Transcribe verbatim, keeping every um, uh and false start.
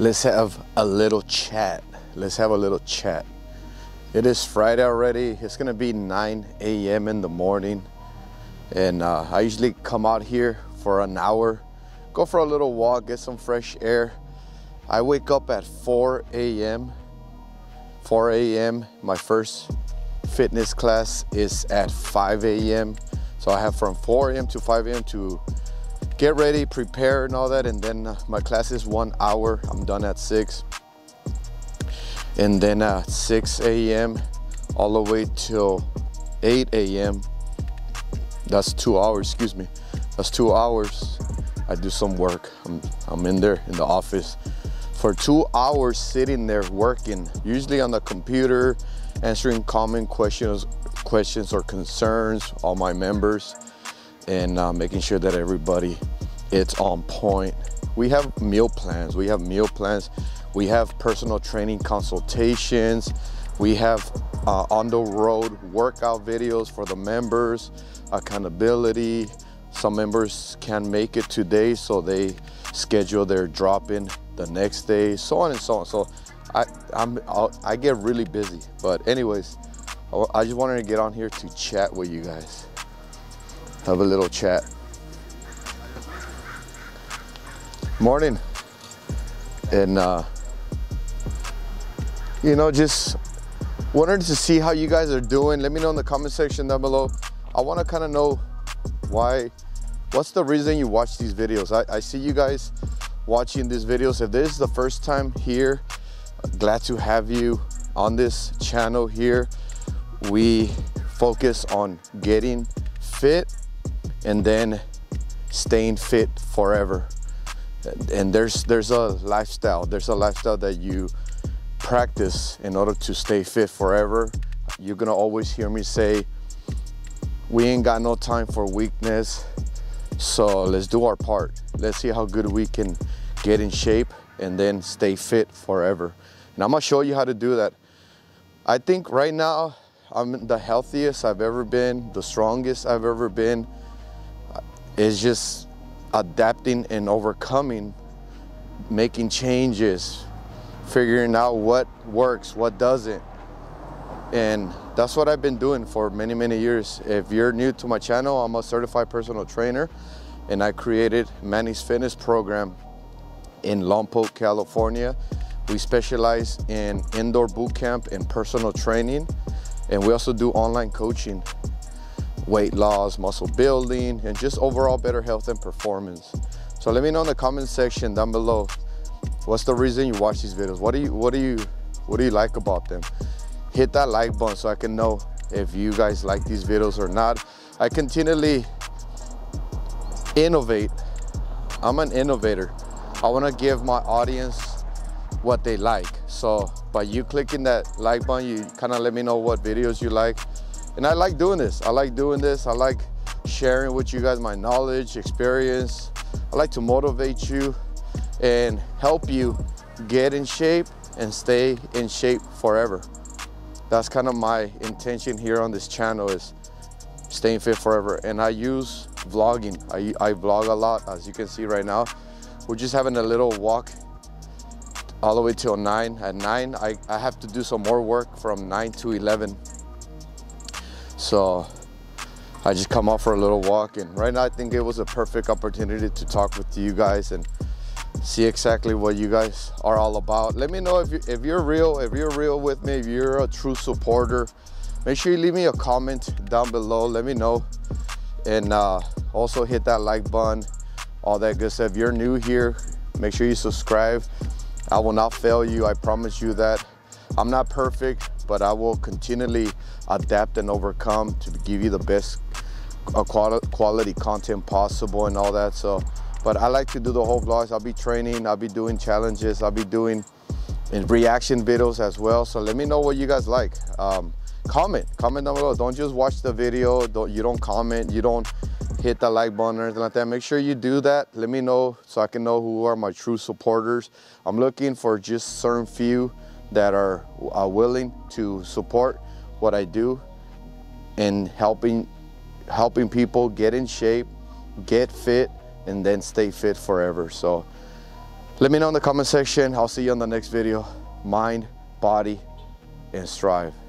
Let's have a little chat. Let's have a little chat. It is Friday already. It's gonna be nine A M in the morning. And uh, I usually come out here for an hour, go for a little walk, get some fresh air. I wake up at four A M four A M My first fitness class is at five A M So I have from four A M to five A M to get ready, prepare and all that. And then my class is one hour. I'm done at six. And then at uh, six A M all the way till eight A M That's two hours, excuse me. That's two hours. I do some work. I'm, I'm in there in the office for two hours sitting there working, usually on the computer, answering common questions, questions or concerns, all my members, and uh, making sure that everybody is on point. We have meal plans. We have meal plans. We have personal training consultations. We have uh, on the road workout videos for the members, accountability. Some members can't make it today, so they schedule their drop-in the next day, so on and so on. So I, I'm, I get really busy. But anyways, I just wanted to get on here to chat with you guys. Have a little chat. Morning. And, uh, you know, just wanted to see how you guys are doing. Let me know in the comment section down below. I want to kind of know why, what's the reason you watch these videos. I, I see you guys watching these videos. If this is the first time here, glad to have you on this channel here. We focus on getting fit and then staying fit forever. And there's there's a lifestyle, there's a lifestyle that you practice in order to stay fit forever. You're gonna always hear me say, we ain't got no time for weakness, so let's do our part. Let's see how good we can get in shape and then stay fit forever. And I'm gonna show you how to do that. I think right now I'm the healthiest I've ever been, the strongest I've ever been. It's just adapting and overcoming, making changes, figuring out what works, what doesn't. And that's what I've been doing for many, many years. If you're new to my channel, I'm a certified personal trainer, and I created Manny's Fitness program in Lompoc, California. We specialize in indoor boot camp and personal training, and we also do online coaching, weight loss, muscle building, and just overall better health and performance. So let me know in the comment section down below, what's the reason you watch these videos? What do you, what do you, what do you like about them? Hit that like button so I can know if you guys like these videos or not. I continually innovate. I'm an innovator. I want to give my audience what they like. So by you clicking that like button, you kind of let me know what videos you like. And I like doing this. I like doing this. I like sharing with you guys my knowledge, experience. I like to motivate you and help you get in shape and stay in shape forever. That's kind of my intention here on this channel, is staying fit forever. And I use vlogging. I, I vlog a lot, as you can see right now. We're just having a little walk all the way till nine. At nine, I, I have to do some more work from nine to eleven. So I just come out for a little walk. And right now I think it was a perfect opportunity to talk with you guys and see exactly what you guys are all about. Let me know if, you, if you're real, if you're real with me, if you're a true supporter. Make sure you leave me a comment down below. Let me know. And uh, also hit that like button, all that good stuff. If you're new here, make sure you subscribe. I will not fail you. I promise you that. I'm not perfect, but I will continually adapt and overcome to give you the best quality content possible and all that. So, but I like to do the whole vlogs. I'll be training, I'll be doing challenges, I'll be doing reaction videos as well. So let me know what you guys like. Um, comment, comment down below. Don't just watch the video, don't, you don't comment, you don't hit the like button or anything like that. Make sure you do that. Let me know so I can know who are my true supporters. I'm looking for just certain few that are, are willing to support what I do and helping, helping people get in shape, get fit, and then stay fit forever. So Let me know in the comment section. I'll see you on the next video. Mind, body, and strive.